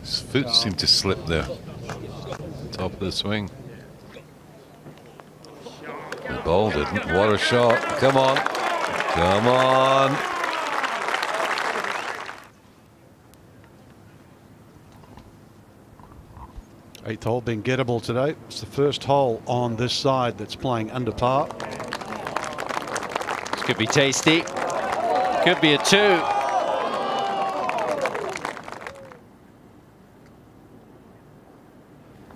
His foot seemed to slip there. Top of the swing. The ball didn't. What a shot. Come on. Come on. Eighth hole being gettable today. It's the first hole on this side that's playing under par. This could be tasty. Could be a two.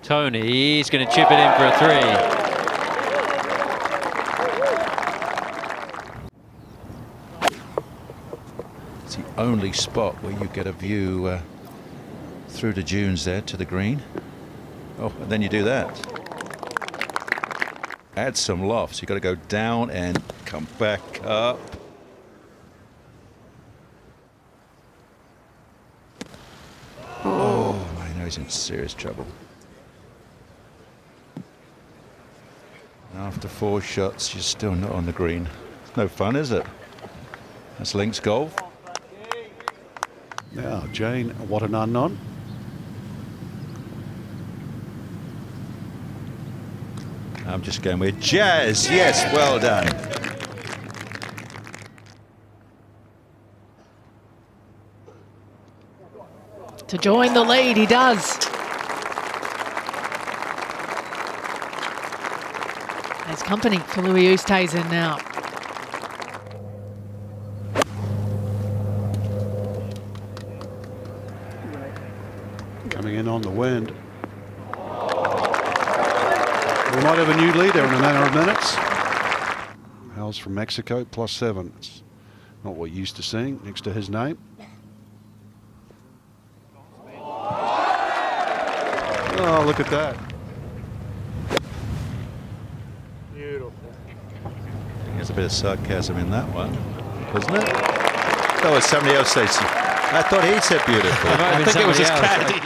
Tony, he's going to chip it in for a three. Only spot where you get a view through the dunes there to the green. Oh, and then you do that. Add some lofts. You've got to go down and come back up. Oh, I know he's in serious trouble. After four shots, you're still not on the green. It's no fun, is it? That's links golf. Now, Jane, what an unknown. I'm just going with Jazz. Yes, well done. To join the lead, he does. There's company for Louis Oosthuizen now. On the wind. We might have a new leader in a matter of minutes. Howell's from Mexico, +7. It's not what you're used to seeing next to his name. Oh, look at that. Beautiful. I think there's a bit of sarcasm in that one, isn't it? That was somebody else said. I thought he said beautiful. I think it was his caddy.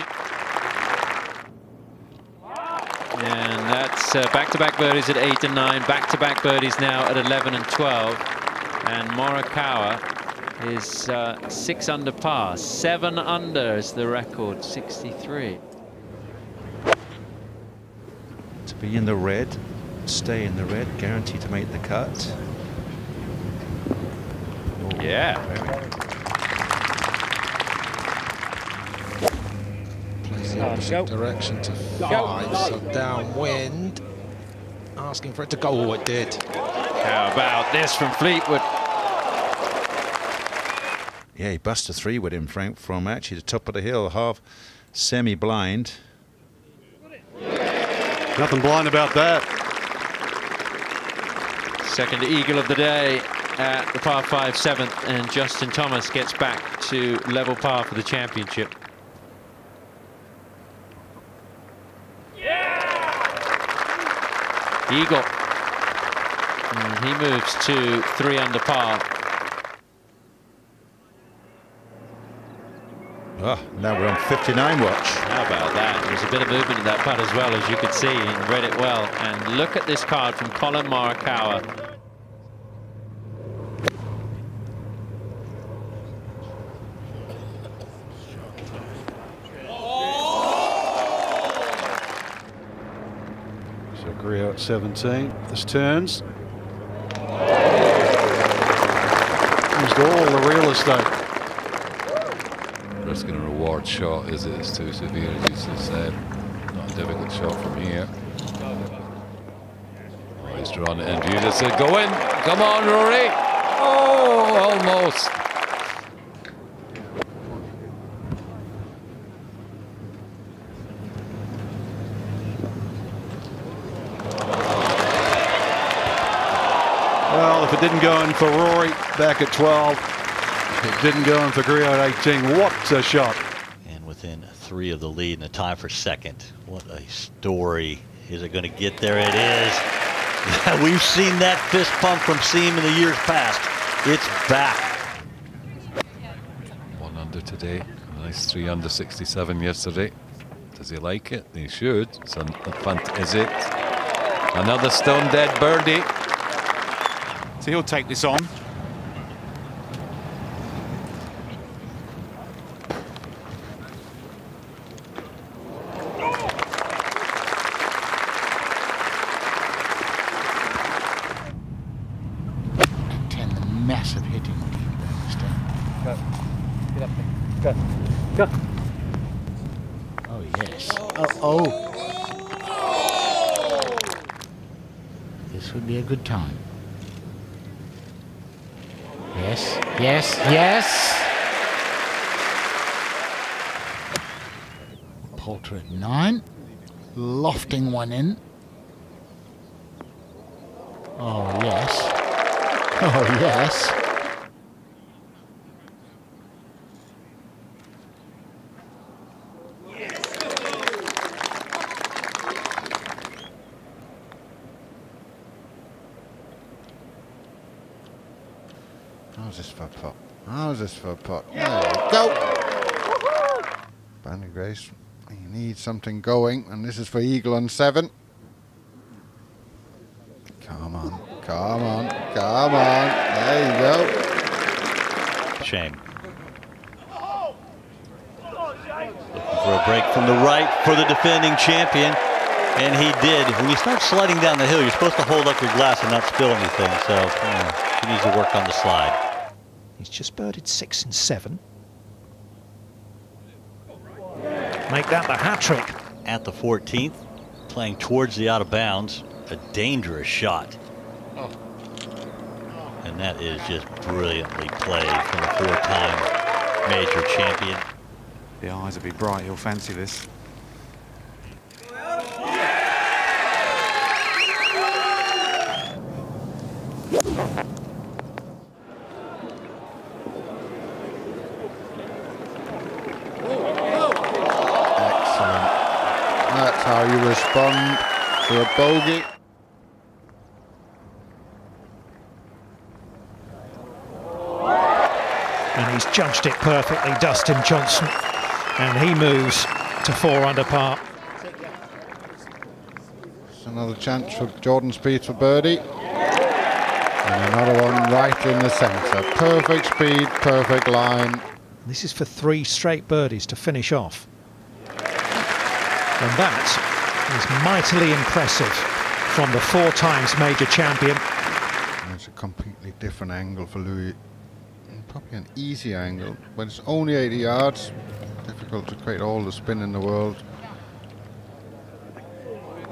And that's back-to-back birdies at 8 and 9, back-to-back birdies now at 11 and 12. And Morikawa is 6 under par, 7 under is the record, 63. To be in the red, stay in the red, guaranteed to make the cut. Oh, yeah. Direction to 5, so downwind, asking for it to go. Oh, it did. How about this from Fleetwood? Yeah, he busted a three with him, Frank, from actually the top of the hill, half semi-blind. Nothing blind about that. Second eagle of the day at the par 5 7th, and Justin Thomas gets back to level par for the championship. Eagle, and he moves to 3 under par. Oh, now we're on 59 watch. How about that? There's a bit of movement in that putt as well, as you could see, and read it well. And look at this card from Colin Morikawa. Career at 17. This turns. Used all the real estate. Risk and a reward shot, is it? It's too severe, as you said. Not a difficult shot from here. Oh, he's drawn it in. You just said, go in. Come on, Rory. Oh, almost. It didn't go in for Rory back at 12. It didn't go in for Grey at 18. What a shot. And within 3 of the lead and a tie for second. What a story. Is it going to get there? It is. We've seen that fist pump from Seam in the years past. It's back. 1 under today. A nice 3 under 67 yesterday. Does he like it? He should. It's an advantage, is it? Another stone dead birdie. So he'll take this on. Get up there. Go. Go. Oh, yes. Oh. This would be a good time. Yes, yes, yes. Poulter at 9. Lofting one in. Oh, yes. Oh, yes. How's this for a pot? There we go. Bander Grace, you need something going, and this is for eagle on 7. Come on. There you go. Shame. Looking for a break from the right for the defending champion, and he did. When you start sliding down the hill, you're supposed to hold up your glass and not spill anything, so he needs to work on the slide. He's just birded 6 and 7. Make that the hat trick. At the 14th, playing towards the out of bounds, a dangerous shot. And that is just brilliantly played from a 4-time major champion. The eyes will be bright, he'll fancy this. Excellent. That's how you respond to a bogey. And he's judged it perfectly, Dustin Johnson. And he moves to 4 under par. It's another chance for Jordan Spieth for birdie. And another one right in the centre. Perfect speed, perfect line. This is for 3 straight birdies to finish off. And that is mightily impressive from the 4-time major champion. It's a completely different angle for Louis. Probably an easy angle, but it's only 80 yards. Difficult to create all the spin in the world.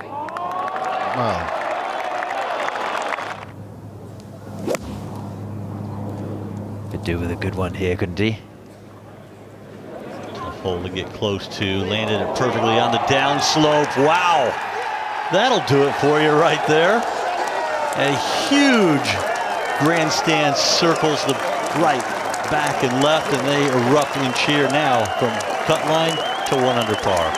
Wow. Could do with a good one here, couldn't he? Tough hole to get close to. Landed it perfectly on the down slope. Wow! That'll do it for you right there. A huge grandstand circles the right, back and left, and they erupt in cheer now from cut line to 1 under par.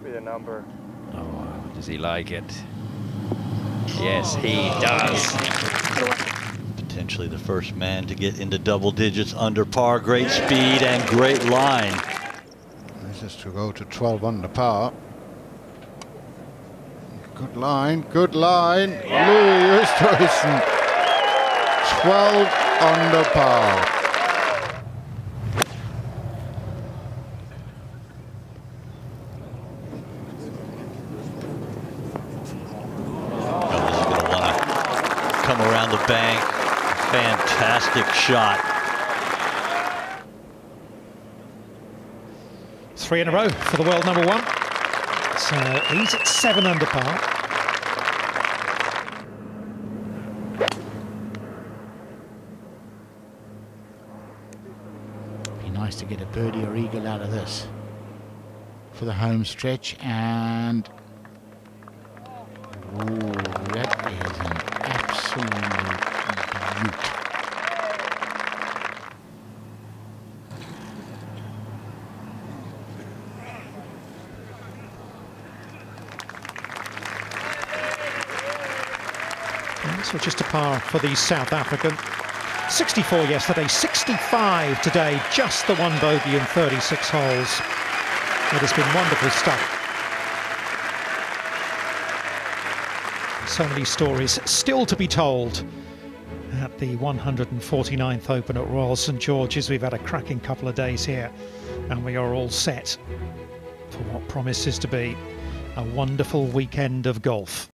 With a number. Oh, does he like it? Yes, he does. Potentially the first man to get into double digits under par. Great speed and great line. This is to go to 12 under par. Good line. Yeah. Louis Oosthuizen, 12 under par. Oh, this is going to want to come around the bank. Fantastic shot. 3 in a row for the world number 1. So he's at 7 under par. To get a birdie or eagle out of this for the home stretch, and that is an absolute beaut. So just a par for the South African. 64 yesterday, 65 today, just the one bogey in 36 holes. It has been wonderful stuff. So many stories still to be told at the 149th Open at Royal St George's. We've had a cracking couple of days here, and we are all set for what promises to be a wonderful weekend of golf.